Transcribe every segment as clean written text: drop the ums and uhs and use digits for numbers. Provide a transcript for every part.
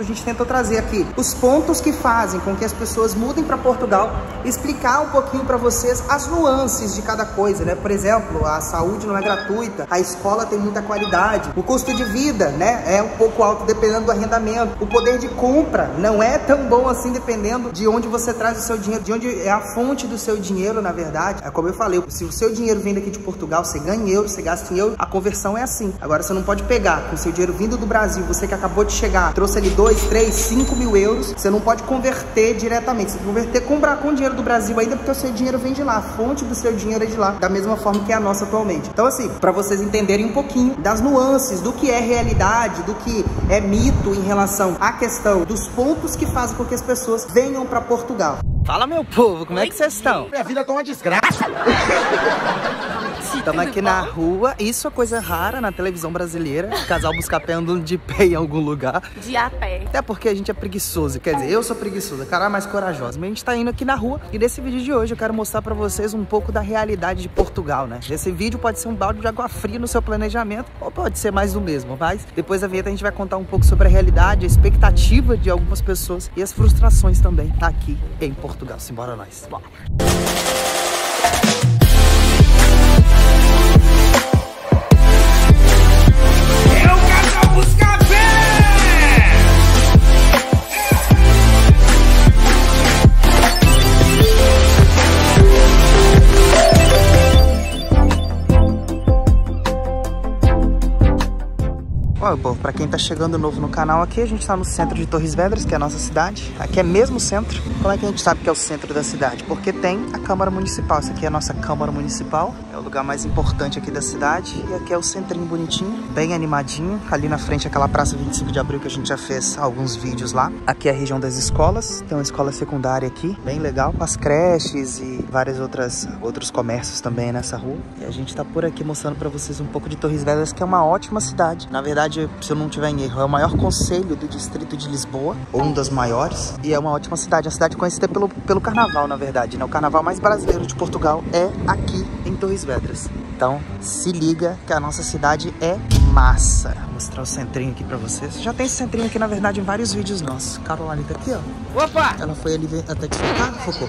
A gente tentou trazer aqui os pontos que fazem com que as pessoas mudem para Portugal, explicar um pouquinho para vocês as nuances de cada coisa, né? Por exemplo, a saúde não é gratuita, a escola tem muita qualidade, o custo de vida, né, é um pouco alto dependendo do arrendamento, o poder de compra não é tão bom assim dependendo de onde você traz o seu dinheiro, de onde é a fonte do seu dinheiro, na verdade. É como eu falei, se o seu dinheiro vem daqui de Portugal, você ganha em euro, você gasta em euro, a conversão é assim. Agora você não pode pegar com o seu dinheiro vindo do Brasil, você que acabou de chegar, trouxe ali 2, 3, 5 mil euros, você não pode converter diretamente, você tem que converter, comprar com o dinheiro do Brasil ainda, porque o seu dinheiro vem de lá, a fonte do seu dinheiro é de lá, da mesma forma que é a nossa atualmente. Então assim, para vocês entenderem um pouquinho das nuances, do que é realidade, do que é mito em relação à questão dos pontos que fazem com que as pessoas venham para Portugal. Fala, meu povo, como é que vocês estão? Minha vida tá uma desgraça. Estamos aqui na rua, isso é coisa rara na televisão brasileira, Casal Buscapé andando de pé em algum lugar. De a pé. Até porque a gente é preguiçoso, quer dizer, eu sou preguiçoso, a cara é mais corajosa. Mas a gente tá indo aqui na rua e nesse vídeo de hoje eu quero mostrar pra vocês um pouco da realidade de Portugal, né? Esse vídeo pode ser um balde de água fria no seu planejamento, ou pode ser mais do mesmo, mas depois da vinheta a gente vai contar um pouco sobre a realidade, a expectativa de algumas pessoas e as frustrações também, tá aqui em Portugal. Simbora nós, bora! Para quem tá chegando novo no canal aqui, a gente tá no centro de Torres Vedras, que é a nossa cidade. Aqui é mesmo centro. Como é que a gente sabe que é o centro da cidade? Porque tem a Câmara Municipal. Essa aqui é a nossa Câmara Municipal. É o lugar mais importante aqui da cidade. E aqui é o centrinho bonitinho, bem animadinho. Ali na frente é aquela Praça 25 de Abril que a gente já fez alguns vídeos lá. Aqui é a região das escolas. Tem uma escola secundária aqui, bem legal. As creches e vários outros comércios também nessa rua. E a gente tá por aqui mostrando para vocês um pouco de Torres Vedras, que é uma ótima cidade. Na verdade, se eu não tiver em erro, é o maior concelho do distrito de Lisboa, ou um das maiores, e é uma ótima cidade, uma cidade conhecida pelo carnaval, na verdade, né? O carnaval mais brasileiro de Portugal é aqui em Torres Vedras. Então, se liga que a nossa cidade é massa. Vou mostrar o centrinho aqui pra vocês. Já tem esse centrinho aqui, na verdade, em vários vídeos nossos. Carolina tá aqui, ó. Opa! Ela foi ali até desfocar, focou.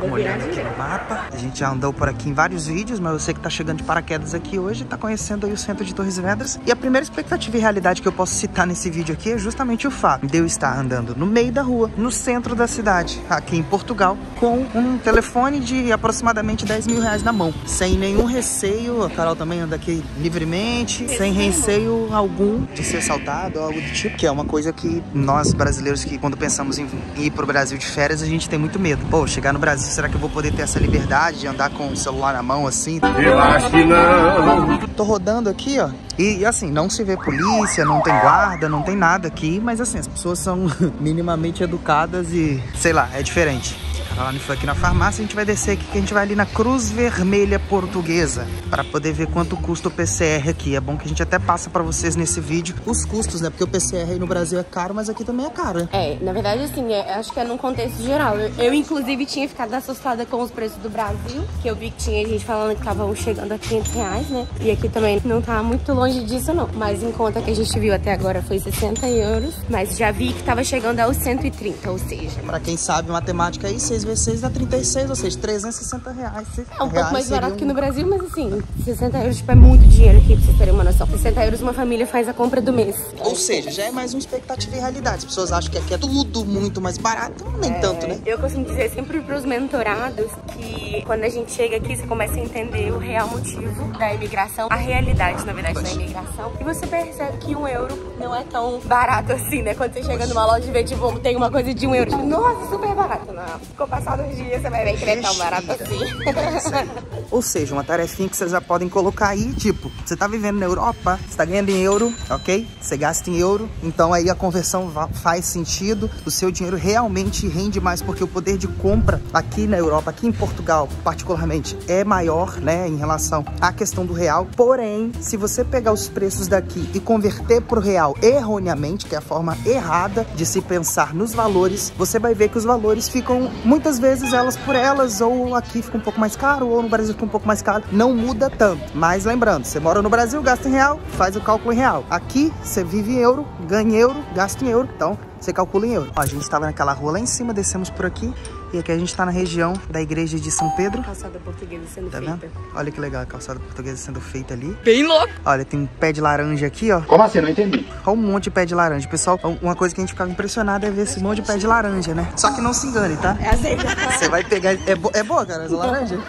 Estamos olhando aqui no mapa. A gente já andou por aqui em vários vídeos, mas você que tá chegando de paraquedas aqui hoje tá conhecendo aí o centro de Torres Vedras. E a primeira expectativa e realidade que eu posso citar nesse vídeo aqui é justamente o fato de eu estar andando no meio da rua, no centro da cidade, aqui em Portugal, com um telefone de aproximadamente 10 mil reais na mão, sem nenhum receio. A Carol também anda aqui livremente, sem receio algum de ser assaltado ou algo do tipo, que é uma coisa que nós brasileiros, que quando pensamos em ir pro Brasil de férias, a gente tem muito medo. Pô, chegar no Brasil, será que eu vou poder ter essa liberdade de andar com o celular na mão assim? Eu acho que não. Tô rodando aqui, ó. E assim, não se vê polícia, não tem guarda, não tem nada aqui. Mas assim, as pessoas são minimamente educadas e, sei lá, é diferente. Lá não foi aqui na farmácia, a gente vai descer aqui, que a gente vai ali na Cruz Vermelha Portuguesa para poder ver quanto custa o PCR aqui. É bom que a gente até passa para vocês nesse vídeo os custos, né? Porque o PCR aí no Brasil é caro, mas aqui também é caro, né? É, na verdade, assim, acho que é num contexto geral. Eu, inclusive, tinha ficado assustada com os preços do Brasil, que eu vi que tinha gente falando que estavam chegando a 500 reais, né? E aqui também não tá muito longe disso, não. Mas em conta que a gente viu até agora foi 60 euros, mas já vi que tava chegando aos 130, ou seja... Para quem sabe matemática aí, vocês 6 dá 36, ou seja, 360 reais. É um pouco mais barato que no Brasil, mas assim, 60 euros tipo, é muito dinheiro aqui, pra vocês terem uma noção. 60 euros uma família faz a compra do mês. Ou seja, já é mais uma expectativa e realidade. As pessoas acham que aqui é tudo muito mais barato, nem tanto, né? Eu costumo dizer sempre pros mentorados que quando a gente chega aqui, você começa a entender o real motivo da imigração, a realidade, na verdade, da imigração. E você percebe que 1 euro não é tão barato assim, né? Quando você chega numa loja e vê, tipo, tem uma coisa de 1 euro. Tipo, nossa, super barato, não. Passado os dias, você vai ver que ele é tão barato assim. É, ou seja, uma tarefinha que vocês já podem colocar aí, tipo, você tá vivendo na Europa, você tá ganhando em euro, ok? Você gasta em euro, então aí a conversão faz sentido, o seu dinheiro realmente rende mais, porque o poder de compra aqui na Europa, aqui em Portugal, particularmente, é maior, né, em relação à questão do real. Porém, se você pegar os preços daqui e converter pro real erroneamente, que é a forma errada de se pensar nos valores, você vai ver que os valores ficam muito muitas vezes elas por elas, ou aqui fica um pouco mais caro, ou no Brasil fica um pouco mais caro, não muda tanto. Mas lembrando, você mora no Brasil, gasta em real, faz o cálculo em real. Aqui, você vive em euro, ganha em euro, gasta em euro, então você calcula em euro. Ó, a gente estava naquela rua lá em cima, descemos por aqui. E aqui a gente está na região da igreja de São Pedro. Calçada portuguesa sendo feita. Olha que legal a calçada portuguesa sendo feita ali. Bem louco! Olha, tem um pé de laranja aqui, ó. Como assim? Não entendi. Olha um monte de pé de laranja. Pessoal, uma coisa que a gente ficava impressionado é ver esse monte de pé de laranja, né? Só que não se engane, tá? É azeite. Você vai pegar... É boa, cara, essa laranja? O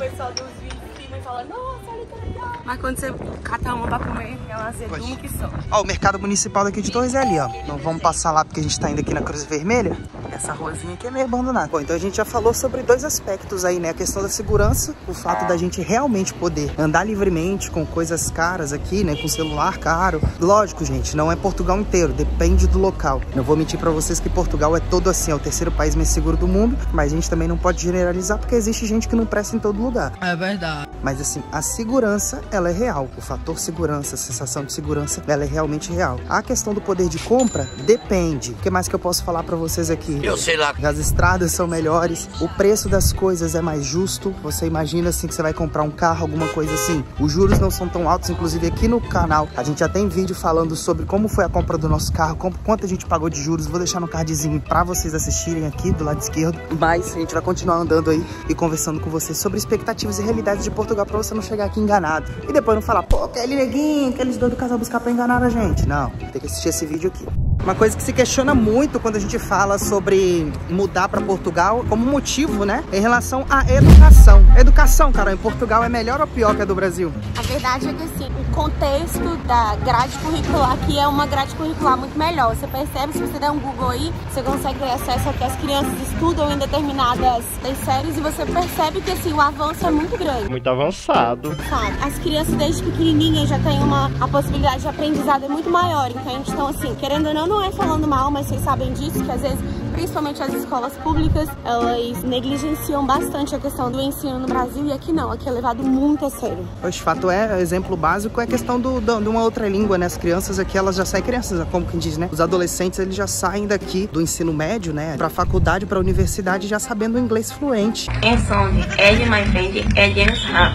pessoal dos vídeos filmam e fala, nossa, olha que legal. Mas quando você cata uma pra comer, ela azeduma que só. Ó, o mercado municipal daqui de Torres é ali, ó. Não vamos passar lá porque a gente tá indo aqui na Cruz Vermelha. Essa ruazinha aqui é meio abandonada. Bom, então a gente já falou sobre dois aspectos aí, né? A questão da segurança, o fato da gente realmente poder andar livremente com coisas caras aqui, né? Com celular caro. Lógico, gente, não é Portugal inteiro, depende do local. Não vou mentir pra vocês que Portugal é todo assim, é o terceiro país mais seguro do mundo, mas a gente também não pode generalizar porque existe gente que não presta em todo lugar. É verdade. Mas assim, a segurança, ela é real. O fator segurança, a sensação de segurança, ela é realmente real. A questão do poder de compra, depende. O que mais que eu posso falar pra vocês aqui? Eu sei lá. As estradas são melhores, o preço das coisas é mais justo. Você imagina assim que você vai comprar um carro, alguma coisa assim. Os juros não são tão altos, inclusive aqui no canal a gente já tem vídeo falando sobre como foi a compra do nosso carro, quanto a gente pagou de juros. Vou deixar no cardzinho pra vocês assistirem aqui do lado esquerdo. Mas a gente vai continuar andando aí e conversando com vocês sobre expectativas e realidades de Portugal pra você não chegar aqui enganado. E depois não falar, pô, aquele neguinho, aqueles dois do Casal Buscapé enganaram a gente. Não, tem que assistir esse vídeo aqui. Uma coisa que se questiona muito quando a gente fala sobre mudar para Portugal, como motivo, né? Em relação à educação. Educação, Carol, em Portugal é melhor ou pior que a do Brasil? A verdade é que assim, o contexto da grade curricular aqui é uma grade curricular muito melhor. Você percebe, se você der um Google aí, você consegue ter acesso a que as crianças estudam em determinadas séries e você percebe que assim, o avanço é muito grande. Muito avançado. Sabe? As crianças desde pequenininhas já têm a possibilidade de aprendizado é muito maior. Então a gente tá assim, querendo ou não, não é falando mal, mas vocês sabem disso, que às vezes, principalmente as escolas públicas, elas negligenciam bastante a questão do ensino no Brasil, e aqui não, aqui é levado muito a sério. Pois, fato é, o exemplo básico é a questão de uma outra língua, né? As crianças aqui, elas já saem, crianças, como quem diz, né? Os adolescentes, eles já saem daqui do ensino médio, né? Pra faculdade, pra universidade, já sabendo inglês fluente.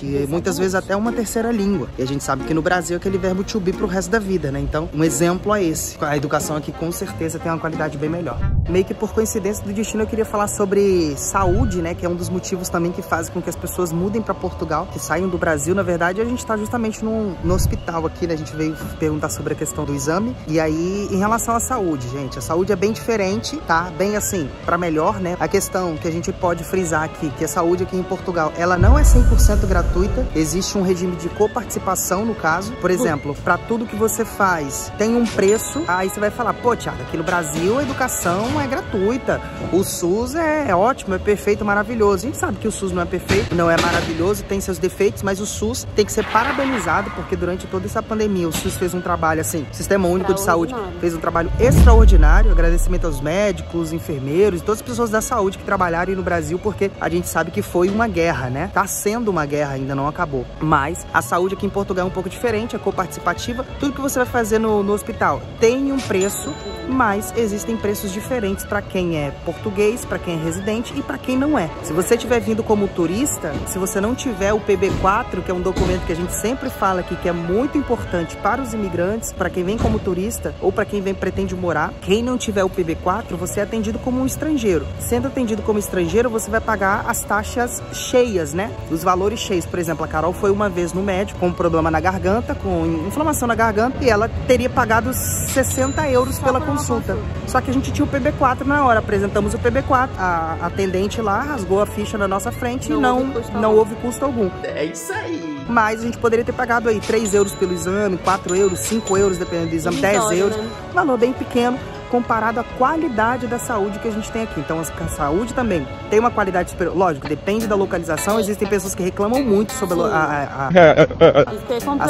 E muitas vezes até uma terceira língua. E a gente sabe que no Brasil, aquele verbo to be pro resto da vida, né? Então, um exemplo é esse. A educação aqui, com certeza, tem uma qualidade bem melhor. Meio que por coincidência do destino, eu queria falar sobre saúde, né? Que é um dos motivos também que faz com que as pessoas mudem para Portugal, que saiam do Brasil. Na verdade, a gente tá justamente no hospital aqui, né? A gente veio perguntar sobre a questão do exame. E aí, em relação à saúde, gente, a saúde é bem diferente, tá? Bem assim, para melhor, né? A questão que a gente pode frisar aqui, que a saúde aqui em Portugal, ela não é 100% gratuita. Existe um regime de coparticipação, no caso. Por exemplo, para tudo que você faz, tem um preço. Aí você vai falar, pô, Thiago, aqui no Brasil a educação é gratuita. O SUS é ótimo, é perfeito, maravilhoso. A gente sabe que o SUS não é perfeito, não é maravilhoso, tem seus defeitos, mas o SUS tem que ser parabenizado, porque durante toda essa pandemia o SUS fez um trabalho assim, Sistema Único de Saúde fez um trabalho extraordinário. Agradecimento aos médicos, enfermeiros e todas as pessoas da saúde que trabalharam aí no Brasil, porque a gente sabe que foi uma guerra, né? Tá sendo uma guerra, ainda não acabou. Mas a saúde aqui em Portugal é um pouco diferente, é coparticipativa. Tudo que você vai fazer no hospital tem um preço, mas existem preços diferentes para quem é português, para quem é residente e para quem não é. Se você estiver vindo como turista, se você não tiver o PB4, que é um documento que a gente sempre fala aqui, que é muito importante para os imigrantes, para quem vem como turista ou para quem pretende morar, quem não tiver o PB4, você é atendido como um estrangeiro. Sendo atendido como estrangeiro, você vai pagar as taxas cheias, né? Os valores cheios. Por exemplo, a Carol foi uma vez no médico com um problema na garganta, com inflamação na garganta, e ela teria pagado 60 euros pela consulta. Só que a gente tinha o PB4 na hora, apresentamos o PB4, a atendente lá rasgou a ficha na nossa frente e não houve custo algum. É isso aí. Mas a gente poderia ter pagado aí 3 euros pelo exame, 4 euros, 5 euros, dependendo do exame, 10 euros, né? Valor bem pequeno comparado à qualidade da saúde que a gente tem aqui. Então, a saúde também tem uma qualidade superior. Lógico, depende da localização. Existem pessoas que reclamam muito sobre a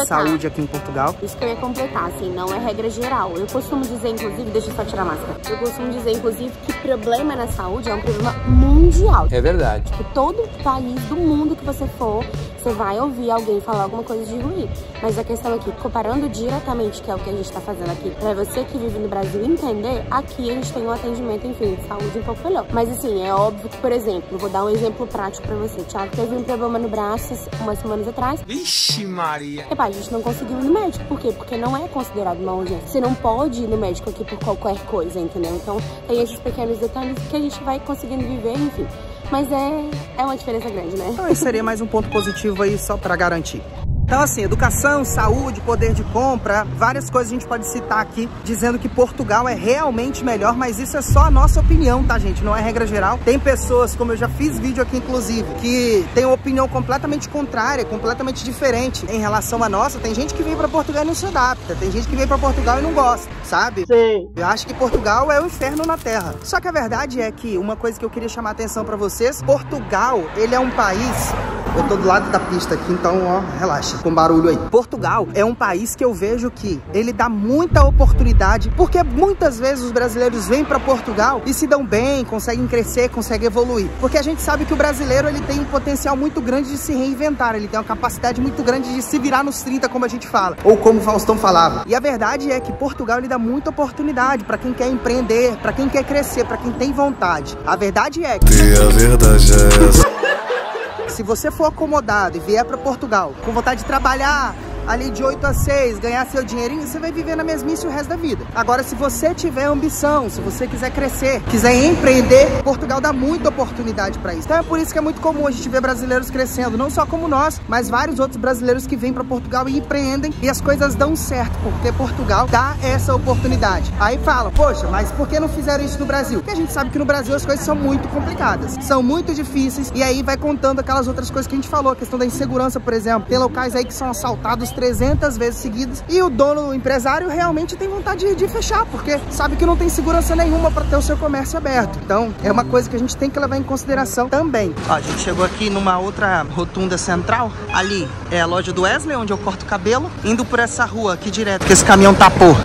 saúde aqui em Portugal. Isso que eu ia completar, assim, não é regra geral. Eu costumo dizer, inclusive, deixa eu só tirar a máscara. Eu costumo dizer, inclusive, que problema na saúde é um problema mundial. É verdade. Tipo, todo país do mundo que você for, você vai ouvir alguém falar alguma coisa de ruim. Mas a questão aqui, comparando diretamente, que é o que a gente está fazendo aqui, para você que vive no Brasil entender, aqui a gente tem um atendimento, enfim, de saúde um pouco melhor. Mas assim, é óbvio que, por exemplo, vou dar um exemplo prático para você. Thiago teve um problema no braço umas semanas atrás. Vixe Maria! Epá, a gente não conseguiu ir no médico. Por quê? Porque não é considerado uma urgência. Você não pode ir no médico aqui por qualquer coisa, entendeu? Então, tem esses pequenos detalhes que a gente vai conseguindo viver, enfim. Mas é uma diferença grande, né? Então, esse seria mais um ponto positivo aí, só para garantir. Então, assim, educação, saúde, poder de compra, várias coisas a gente pode citar aqui, dizendo que Portugal é realmente melhor, mas isso é só a nossa opinião, tá, gente? Não é regra geral. Tem pessoas, como eu já fiz vídeo aqui, inclusive, que tem uma opinião completamente contrária, completamente diferente em relação à nossa. Tem gente que vem pra Portugal e não se adapta, tem gente que vem pra Portugal e não gosta, sabe? Sim. Eu acho que Portugal é o inferno na terra. Só que a verdade é que, uma coisa que eu queria chamar a atenção pra vocês, Portugal, ele é um país... Eu tô do lado da pista aqui, então, ó, relaxa com barulho aí. Portugal é um país que eu vejo que ele dá muita oportunidade, porque muitas vezes os brasileiros vêm pra Portugal e se dão bem, conseguem crescer, conseguem evoluir. Porque a gente sabe que o brasileiro, ele tem um potencial muito grande de se reinventar, ele tem uma capacidade muito grande de se virar nos 30, como a gente fala, ou como o Faustão falava. E a verdade é que Portugal, ele dá muita oportunidade pra quem quer empreender, pra quem quer crescer, pra quem tem vontade. A verdade é que... E a verdade é essa. Se você for acomodado e vier para Portugal com vontade de trabalhar ali de 8 a 6, ganhar seu dinheirinho, você vai viver na mesmice o resto da vida. Agora, se você tiver ambição, se você quiser crescer, quiser empreender, Portugal dá muita oportunidade para isso. Então é por isso que é muito comum a gente ver brasileiros crescendo, não só como nós, mas vários outros brasileiros que vêm para Portugal e empreendem e as coisas dão certo, porque Portugal dá essa oportunidade. Aí fala, poxa, mas por que não fizeram isso no Brasil? Porque a gente sabe que no Brasil as coisas são muito complicadas, são muito difíceis, e aí vai contando aquelas outras coisas que a gente falou, a questão da insegurança, por exemplo. Tem locais aí que são assaltados 300 vezes seguidas e o dono, o empresário, realmente tem vontade de fechar, porque sabe que não tem segurança nenhuma para ter o seu comércio aberto. Então é uma coisa que a gente tem que levar em consideração também. Ó, a gente chegou aqui numa outra rotunda central, ali é a loja do Wesley, onde eu corto o cabelo, indo por essa rua aqui direto, que esse caminhão tapou.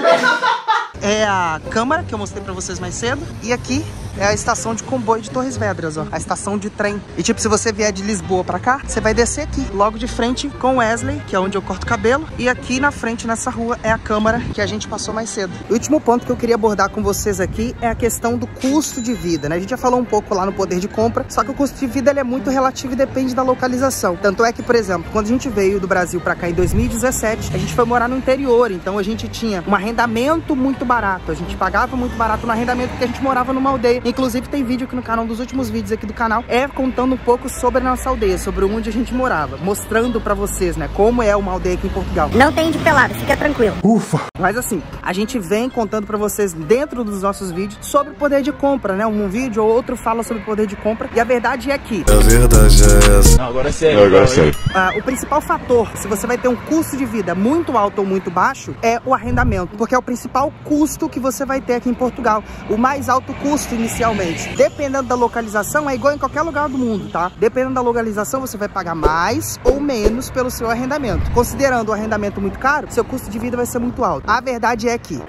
É a Câmara, que eu mostrei pra vocês mais cedo. E aqui é a estação de comboio de Torres Vedras, ó. A estação de trem. E tipo, se você vier de Lisboa pra cá, você vai descer aqui, logo de frente com Wesley, que é onde eu corto o cabelo. E aqui na frente, nessa rua, é a Câmara, que a gente passou mais cedo. O último ponto que eu queria abordar com vocês aqui é a questão do custo de vida, né? A gente já falou um pouco lá no poder de compra, só que o custo de vida, ele é muito relativo e depende da localização. Tanto é que, por exemplo, quando a gente veio do Brasil pra cá em 2017, a gente foi morar no interior, então a gente tinha um arrendamento muito barato, a gente pagava muito barato no arrendamento porque a gente morava numa aldeia. Inclusive tem vídeo aqui no canal, um dos últimos vídeos aqui do canal é contando um pouco sobre a nossa aldeia, sobre onde a gente morava, mostrando pra vocês, né, como é uma aldeia aqui em Portugal. Não tem de pelado, fica tranquilo. Ufa! Mas assim, a gente vem contando pra vocês dentro dos nossos vídeos sobre poder de compra, né, um vídeo ou outro fala sobre poder de compra e a verdade é que... A verdade é essa. Não, agora é sério. Não, agora é sério. O principal fator, se você vai ter um custo de vida muito alto ou muito baixo, é o arrendamento, porque é o principal custo que você vai ter aqui em Portugal, o mais alto custo inicialmente. Dependendo da localização, é igual em qualquer lugar do mundo, tá? Dependendo da localização, você vai pagar mais ou menos pelo seu arrendamento. Considerando o arrendamento muito caro, seu custo de vida vai ser muito alto. A verdade é que...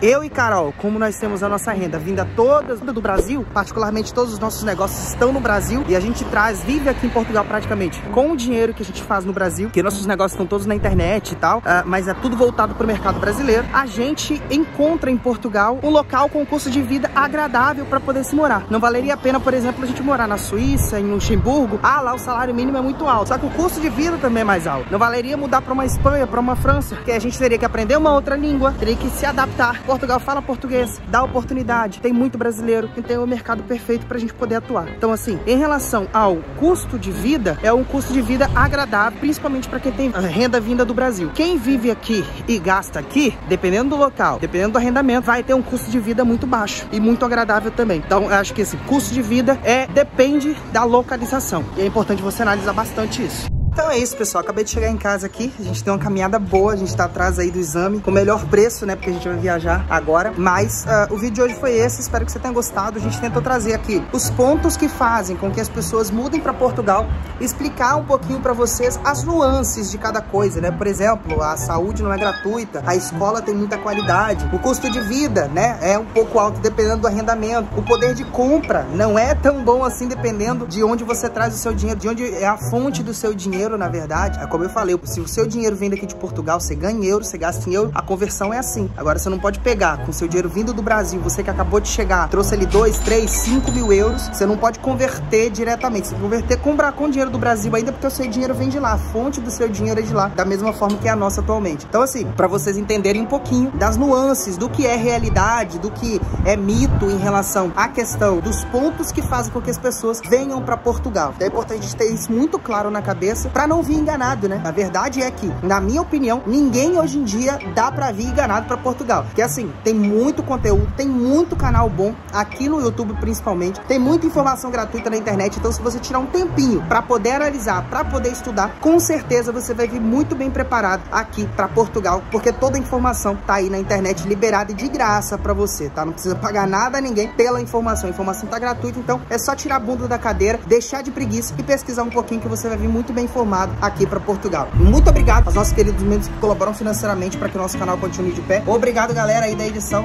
eu e Carol, como nós temos a nossa renda vinda toda do Brasil, particularmente todos os nossos negócios estão no Brasil e a gente vive aqui em Portugal praticamente com o dinheiro que a gente faz no Brasil, que nossos negócios estão todos na internet e tal, mas é tudo voltado para o mercado brasileiro. A gente encontra em Portugal um local com um custo de vida agradável para poder se morar. Não valeria a pena, por exemplo, a gente morar na Suíça, em Luxemburgo. Ah, lá o salário mínimo é muito alto, só que o custo de vida também é mais alto. Não valeria mudar para uma Espanha, para uma França, porque a gente teria que aprender uma outra língua, teria que se adaptar. Portugal fala português, dá oportunidade, tem muito brasileiro, então é o mercado perfeito pra gente poder atuar. Então assim, em relação ao custo de vida, é um custo de vida agradável, principalmente pra quem tem renda vinda do Brasil. Quem vive aqui e gasta aqui, dependendo do local, dependendo do arrendamento, vai ter um custo de vida muito baixo e muito agradável também. Então eu acho que esse custo de vida depende da localização e é importante você analisar bastante isso. Então é isso, pessoal. Acabei de chegar em casa aqui. A gente deu uma caminhada boa. A gente tá atrás aí do exame. Com o melhor preço, né? Porque a gente vai viajar agora. Mas o vídeo de hoje foi esse. Espero que você tenha gostado. A gente tentou trazer aqui os pontos que fazem com que as pessoas mudem pra Portugal. Explicar um pouquinho pra vocês as nuances de cada coisa, né? Por exemplo, a saúde não é gratuita. A escola tem muita qualidade. O custo de vida, né? É um pouco alto dependendo do arrendamento. O poder de compra não é tão bom assim dependendo de onde você traz o seu dinheiro. De onde é a fonte do seu dinheiro, na verdade. É como eu falei, se o seu dinheiro vem daqui de Portugal, você ganha em euro, você gasta em euro. A conversão é assim. Agora você não pode pegar com o seu dinheiro vindo do Brasil. Você que acabou de chegar, trouxe ali 2, 3, 5 mil euros. Você não pode converter diretamente. Você converter, comprar com o dinheiro do Brasil ainda porque o seu dinheiro vem de lá. A fonte do seu dinheiro é de lá. Da mesma forma que é a nossa atualmente. Então assim, pra vocês entenderem um pouquinho das nuances, do que é realidade, do que é mito em relação à questão dos pontos que fazem com que as pessoas venham pra Portugal. É importante a gente ter isso muito claro na cabeça pra não vir enganado, né? A verdade é que, na minha opinião, ninguém hoje em dia dá pra vir enganado pra Portugal. Porque assim, tem muito conteúdo, tem muito canal bom aqui no YouTube principalmente, tem muita informação gratuita na internet, então se você tirar um tempinho pra poder analisar, pra poder estudar, com certeza você vai vir muito bem preparado aqui pra Portugal, porque toda a informação tá aí na internet liberada e de graça pra você, tá? Não precisa pagar nada a ninguém pela informação. A informação tá gratuita, então é só tirar a bunda da cadeira, deixar de preguiça e pesquisar um pouquinho que você vai vir muito bem informado aqui para Portugal. Muito obrigado aos nossos queridos membros que colaboram financeiramente para que o nosso canal continue de pé. Obrigado, galera aí da edição.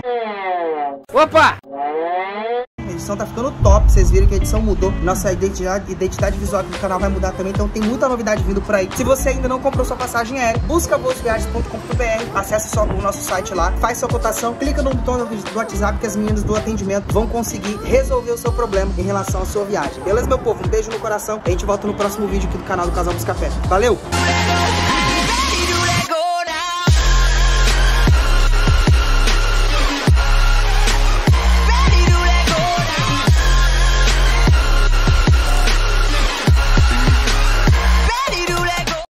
Opa! A edição tá ficando top, vocês viram que a edição mudou. Nossa identidade visual aqui do canal vai mudar também, então tem muita novidade vindo por aí. Se você ainda não comprou sua passagem aérea, busca Boasviagens.com.br, acessa só o nosso site lá, faz sua cotação, clica no botão do WhatsApp que as meninas do atendimento vão conseguir resolver o seu problema em relação à sua viagem. Beleza, meu povo? Um beijo no coração. A gente volta no próximo vídeo aqui do canal do Casal Buscapé. Valeu!